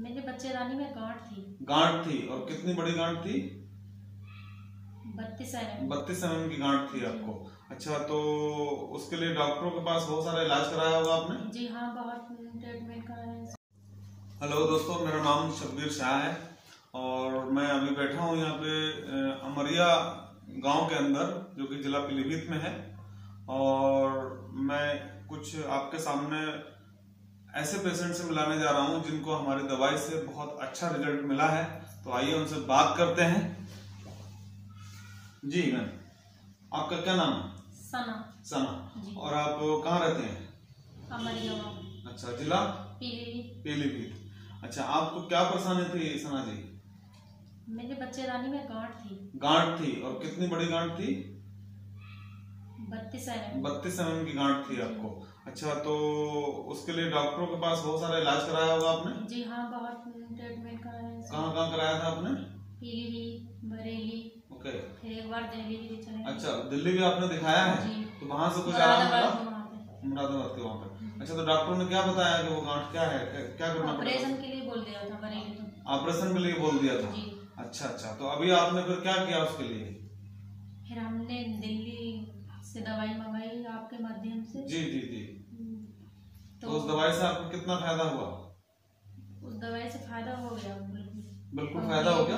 मेरे बच्चे रानी में गांठ थी। गांठ थी, और कितनी बड़ी गांठ थी? 32 mm की गांठ थी आपको। अच्छा, तो उसके लिए डॉक्टरों के पास बहुत सारा इलाज कराया होगा आपने? जी हाँ, बहुत ट्रीटमेंट कराया है। हेलो दोस्तों, मेरा नाम शब्बीर शाह है और मैं अभी बैठा हूँ यहाँ पे अमरिया गांव के अंदर, जो कि जिला पीलीभीत में है। और मैं कुछ आपके सामने ऐसे पेशेंट से मिलाने जा रहा हूँ जिनको हमारी दवाई से बहुत अच्छा रिजल्ट मिला है। तो आइए उनसे बात करते हैं। जी मैम, आपका क्या नाम है? सना। सना, और आप कहाँ रहते हैं? अमरिया। अच्छा, जिला पीलीभीत। अच्छा, आपको क्या परेशानी थी सना जी? मेरे बच्चे रानी में गांठ थी। गांठ थी, और कितनी बड़ी गांठ थी? 32 mm की गांठ थी आपको। अच्छा, तो उसके लिए डॉक्टरों के पास बहुत सारा इलाज कराया होगा आपने? जी हाँ, बहुत ट्रीटमेंट कराया है। कहाँ कहाँ कराया था आपने? पीलीभीत, बरेली, ओके, फिर एक बार दिल्ली भी चले। अच्छा, दिल्ली भी आपने दिखाया है, तो वहाँ से कुछ आराम मिला? मुरादाबाद के वहाँ पर। अच्छा, तो डॉक्टरों ने क्या बताया कि वो गांठ क्या है, क्या करना? ऑपरेशन के लिए बोल दिया था बरेली में। ऑपरेशन के लिए बोल दिया था? अच्छा, तो अभी आपने फिर क्या किया उसके लिए? फिर हमने दिल्ली से दवाई मंगाई आपके माध्यम से। जी। तो उस दवाई से आपको कितना फायदा हुआ? उस दवाई से फायदा हो गया, बिल्कुल फायदा हो गया,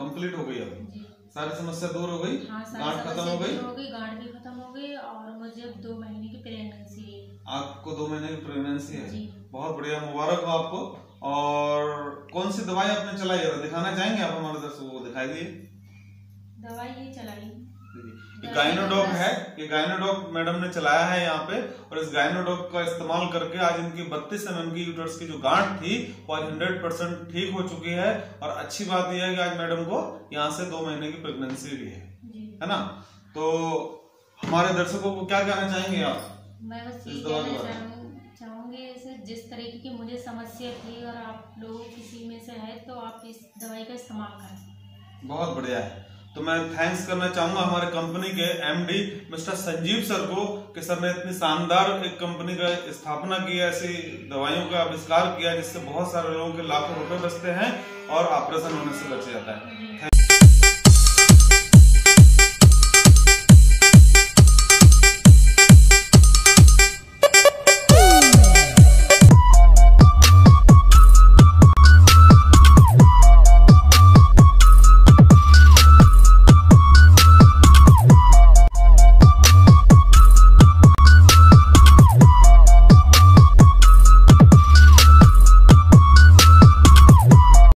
कंप्लीट हो गई। अब सारी समस्या दूर हो गई, गांठ खत्म हो गई, गांठ भी खत्म हो गई। और मुझे 2 महीने की प्रेगनेंसी है। आपको 2 महीने की प्रेगनेंसी है? बहुत बढ़िया, मुबारक हो आपको। और कौन सी दवाई आपने चलाई है, दिखाना चाहेंगे आप हमारे दर्शकों को? दिखाई दिए दवाई ये चलाई, ये गाइनोडोग है। ये गाइनोडोग मैडम ने चलाया है यहाँ पे, और इस गाइनोडोग का इस्तेमाल करके आज इनकी 32 mm की यूट्रस की जो गांठ थी वो आज 100% ठीक हो चुकी है। और अच्छी बात यह है कि आज मैडम को यहाँ से 2 महीने की प्रेगनेंसी भी है ना। तो हमारे दर्शकों को क्या कहना चाहेंगे आप? मैं बस ये कहना चाहूंगी, जिस तरीके की मुझे समस्या थी और आप लोग किसी में से है तो आप इस दवाई का इस्तेमाल करें। बहुत बढ़िया है। तो मैं थैंक्स करना चाहूंगा हमारे कंपनी के एमडी मिस्टर संजीव सर को कि सर ने इतनी शानदार एक कंपनी का स्थापना किया, ऐसी दवाइयों का आविष्कार किया जिससे बहुत सारे लोगों के लाखों रुपए बचते हैं और ऑपरेशन होने से बच जाता है।